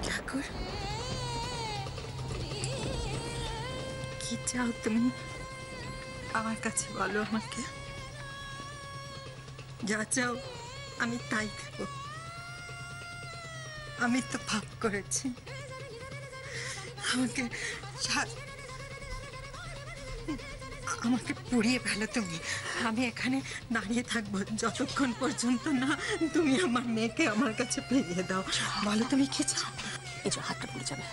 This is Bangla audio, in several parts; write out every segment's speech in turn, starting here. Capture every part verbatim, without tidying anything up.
ठाकुर की चाहो तुमने आवार काछे बोलो आमार के जा चाहो आमी ताई देबो आमी तो पाप करेছি आमाके आमाके पुड़िये फेलो तुमी आमी एखाने दाड़िये थाकबो যতক্ষণ পর্যন্ত না তুমি আমার মেয়েকে আমার কাছে ফিরিয়ে দাও বলো তুমি কি চাও এই যে হাতটা পুড়ে যাবে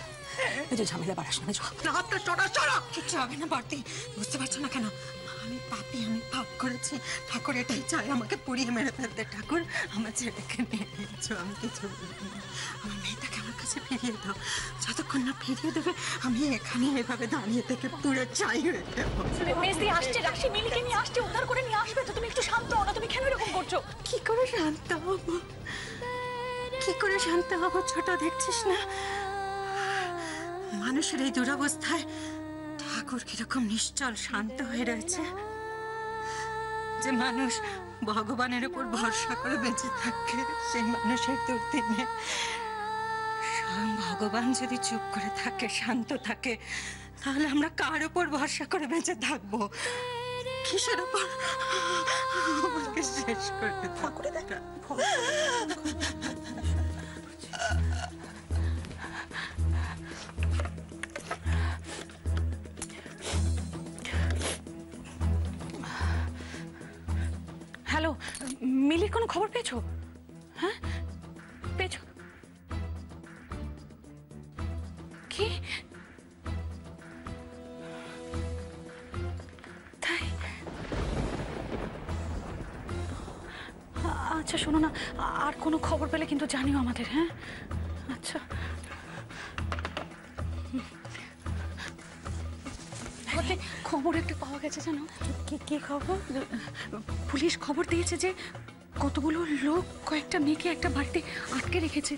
এই যে ঝামেলা বাড়াস না যাও হাতটা সরা সরা কিছু হবে না বাড়তি বুঝতে পারছ না কেন আমি পাপী আমি পাপ করেছি ঠাকুর এটাই চাই আমাকে পুড়িয়ে মেরে ফেলতে ঠাকুর আমার ছেলেকে নিয়ে যাও আমি কিছু আমার মেয়েটাকে আমার কাছে ফিরিয়ে দাও যতক্ষণ না ফিরিয়ে দেবে আমি এখানে এভাবে দাঁড়িয়ে থেকে পুড়ে চাই হয়ে যাবো তুমি মেসি আসছে রাখি মিলকে নিয়ে আসছে উদ্ধার করে নিয়ে আসবে তো তুমি একটু শান্ত হও না তুমি কেন এরকম করছো কি করে শান্ত হও কি করে শান্ত হব ছোট দেখছিস না মানুষের এই দুরবস্থায় ঠাকুর কিরকম নিশ্চল শান্ত হয়ে রয়েছে যে মানুষ ভগবানের উপর ভরসা করে বেঁচে থাকে সেই মানুষের দুর্দিনে স্বয়ং ভগবান যদি চুপ করে থাকে শান্ত থাকে তাহলে আমরা কার উপর ভরসা করে বেঁচে থাকবো কিসের উপর আমাকে শেষ করতে ঠাকুরে দেখা हेलो मिली कोनो खबर पेछो हाँ पेछो की ताई अच्छा शोनो ना आर कोनो खबर पेले किन्तु जानियो आमादेर हाँ अच्छा खबर एक पावा गेছে জানো কি কি খবর পুলিশ খবর দিয়েছে যে কতগুলো লোক কয়েকটা মেয়েকে একটা বাড়িতে আটকে রেখেছে।